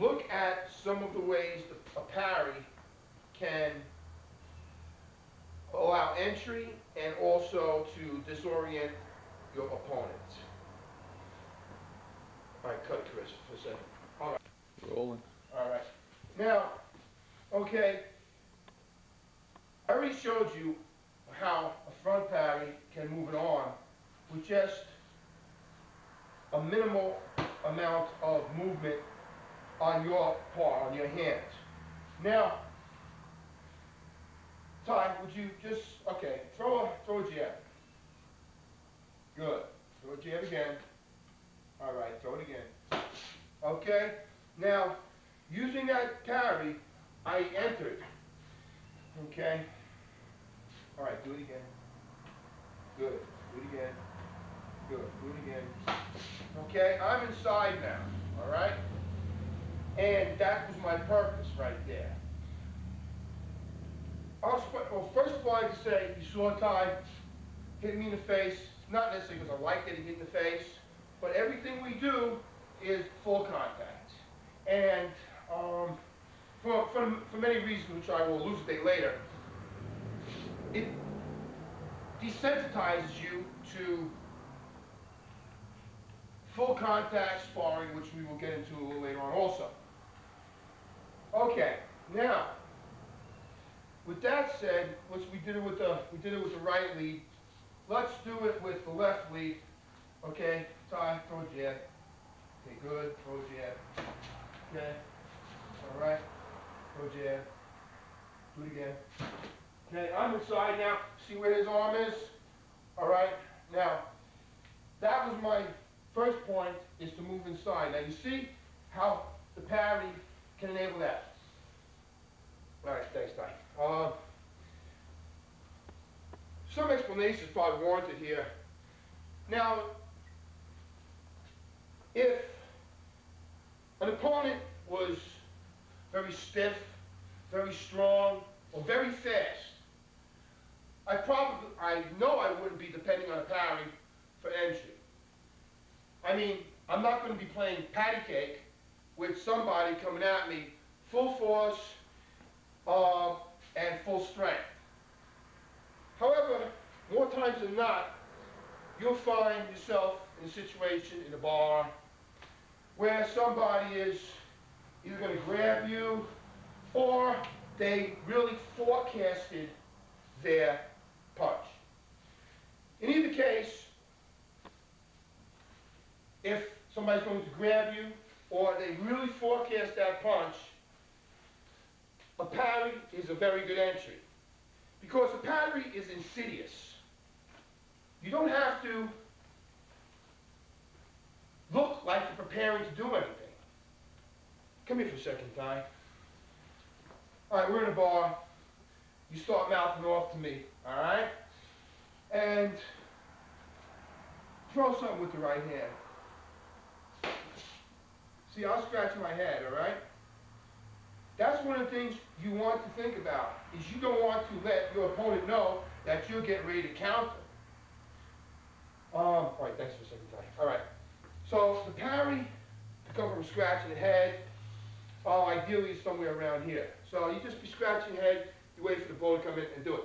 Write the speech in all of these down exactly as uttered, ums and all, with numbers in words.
look at some of the ways the, a parry can allow entry and also to disorient your opponent. All right, cut Chris for a second. All right. Rolling. All right. Now, okay, I already showed you how a front parry can move an arm with just a minimal amount of movement on your paw, on your hands. Now, Ty, would you just, okay, throw a, throw a jab. Good. Throw a jab again. All right, throw it again. Okay, now, using that parry, I entered. Okay? All right, do it again. Good. Do it again. Good. Do it again. Okay, I'm inside now. All right? And that was my purpose right there. I'll well, first of all, I can say, you saw Ty hit me in the face. Not necessarily because I like getting hit in the face, but everything we do is full contact. And um, for, for, for many reasons, which I will elucidate later, it desensitizes you to full contact sparring, which we will get into a little later on also. Okay, now, with that said, which we did it with the we did it with the right lead, let's do it with the left lead. Okay, Ty, throw a jab. Okay, good, throw a jab. Okay, all right, throw a jab. Do it again. Okay, I'm inside now. See where his arm is? All right. Now, that was my first point, is to move inside. Now, you see how the parry can enable that. All right, thanks, Ty. Uh, some explanation is probably warranted here. Now, if an opponent was very stiff, very strong, or very fast, I probably, I know I wouldn't be depending on a parry for entry. I mean, I'm not going to be playing patty cake with somebody coming at me full force uh, and full strength. However, more times than not, you'll find yourself in a situation in a bar where somebody is either going to grab you or they really forecasted their punch. In either case, if somebody's going to grab you or they really forecast that punch, a parry is a very good entry. Because a parry is insidious. You don't have to look like you're preparing to do anything. Come here for a second, Ty. All right, we're in a bar. You start mouthing off to me, all right? And throw something with the right hand. See, I'll scratch my head, all right? That's one of the things you want to think about, is you don't want to let your opponent know that you're getting ready to counter. Um, all right, thanks for a second, Ty. All right, so the parry could come from scratching the head. Oh, ideally somewhere around here. So you just be scratching your head, you wait for the ball to come in and do it.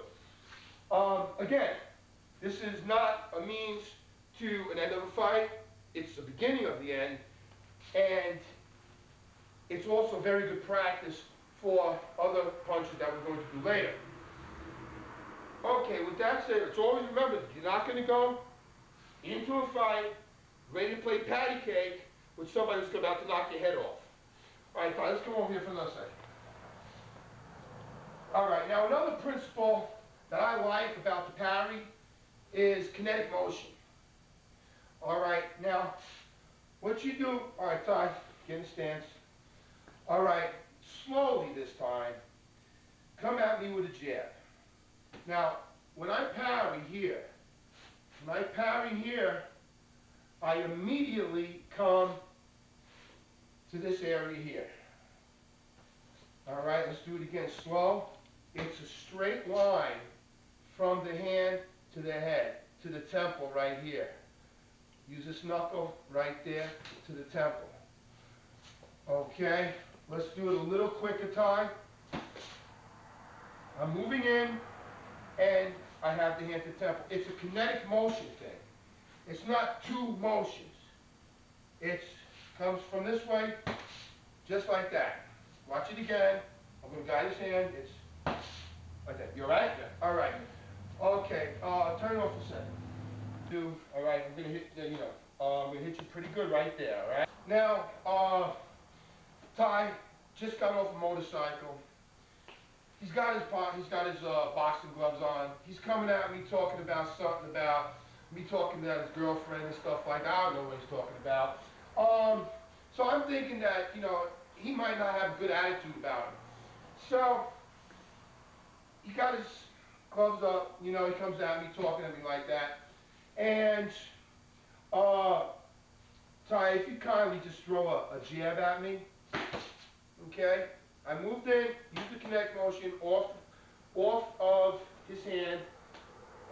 Um, again, this is not a means to an end of a fight. It's the beginning of the end. And it's also very good practice for other punches that we're going to do later. Okay, with that said, it's always remember that you're not going to go into a fight ready to play patty cake with somebody who's about to knock your head off. All right, let's come over here for another second. All right, now another principle that I like about the parry is kinetic motion. All right, now what you do, all right, Ty, get in stance. All right, slowly this time, come at me with a jab. Now, when I parry here, when I parry here, I immediately come to this area here. All right, let's do it again, slow. It's a straight line from the hand to the head, to the temple right here. Use this knuckle right there to the temple. Okay, let's do it a little quicker time. I'm moving in, and I have the hand to temple. It's a kinetic motion thing. It's not two motions. It comes from this way, just like that. Watch it again. I'm going to guide this hand. It's like that. You all right? Yeah. All right. Okay. Uh, turn it off for a second. Do all right. I'm going to hit. You know, uh, I'm going to hit you pretty good right there. All right. Now, uh, Ty just got off a motorcycle. He's got his he's got his uh, boxing gloves on. He's coming at me talking about something about me talking about his girlfriend and stuff like that. I don't know what he's talking about. Um, so I'm thinking that, you know, he might not have a good attitude about it. So he got his gloves up, you know, he comes at me talking to me like that. And uh, Ty, if you kindly just throw a, a jab at me, okay? I moved in, used the connect motion off, off of his hand,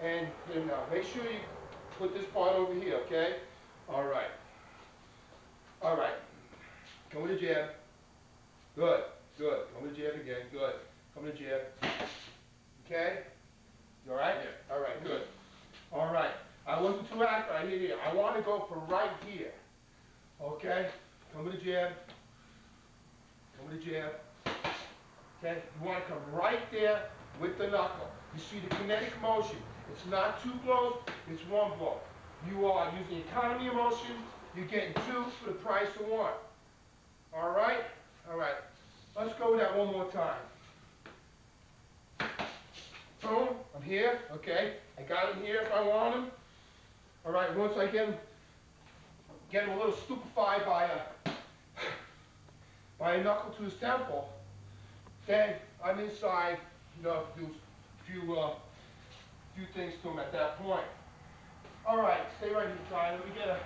and hit him now. Make sure you put this part over here, okay? All right. All right. Come with a jab. Good. Good. Come with a jab again. Good. Come with a jab. Okay? You all right? Yeah. All right. Good. All right. I wasn't too accurate. I hit here. I want to go for right here. Okay? Come with a jab. Come with a jab. Okay? You want to come right there with the knuckle. You see the kinetic motion. It's not two blows, it's one blow. You are using economy of motion. You're getting two for the price of one. All right? All right. Let's go with that one more time. Boom. I'm here. Okay. I got him here if I want him. All right. Once I get him, get him a little stupefied by a, by a knuckle to his temple, then I'm inside, you know, do a few, uh, few things to him at that point. All right. Stay right here, Ty. Let me get a...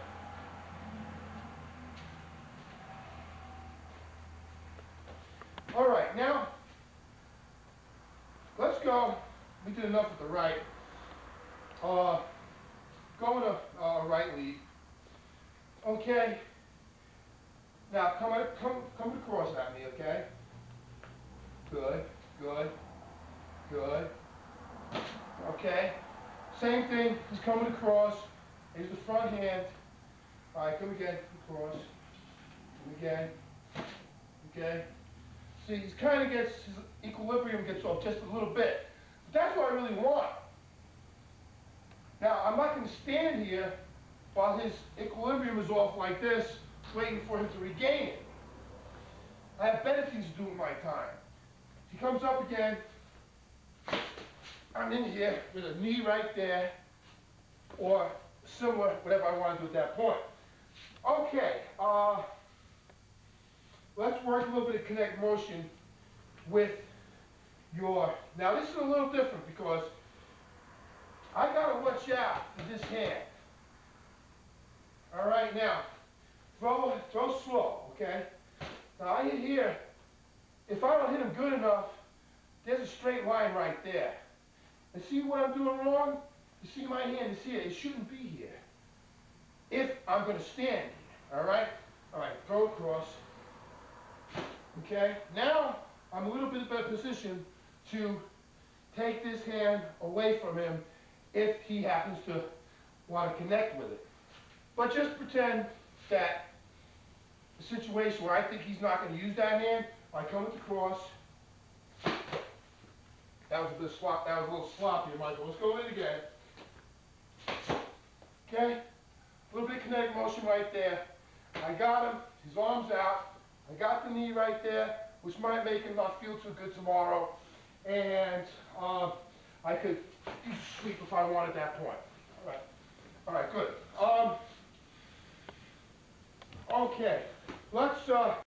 All right, now, let's go. We did enough with the right. Uh, going to uh, right lead. Okay. Now, come, come, come across at me, okay? Good, good, good. Okay. Same thing, he's coming across. Here's the front hand. All right, come again, come across. Come again, okay? See, he kind of gets, his equilibrium gets off just a little bit. But that's what I really want. Now, I'm not going to stand here while his equilibrium is off like this, waiting for him to regain it. I have better things to do with my time. He comes up again. I'm in here with a knee right there, or similar, whatever I want to do at that point. Okay. Uh, Let's work a little bit of connect motion with your... Now, this is a little different because I got to watch out for this hand. All right, now, throw, throw slow, okay? Now, I hit here. If I don't hit him good enough, there's a straight line right there. And see what I'm doing wrong? You see my hand is here. It shouldn't be here if I'm going to stand here, all right? All right, throw across. Okay, now I'm a little bit better position to take this hand away from him if he happens to want to connect with it. But just pretend that the situation where I think he's not going to use that hand, I come with the cross. That was a bit slop, that was a little sloppy, Michael. Let's go with it again. Okay, a little bit of kinetic motion right there. I got him, his arm's out. I got the knee right there, which might make him not feel too good tomorrow, and uh, I could sweep if I wanted at that point. All right, all right, good. Um, okay, let's. Uh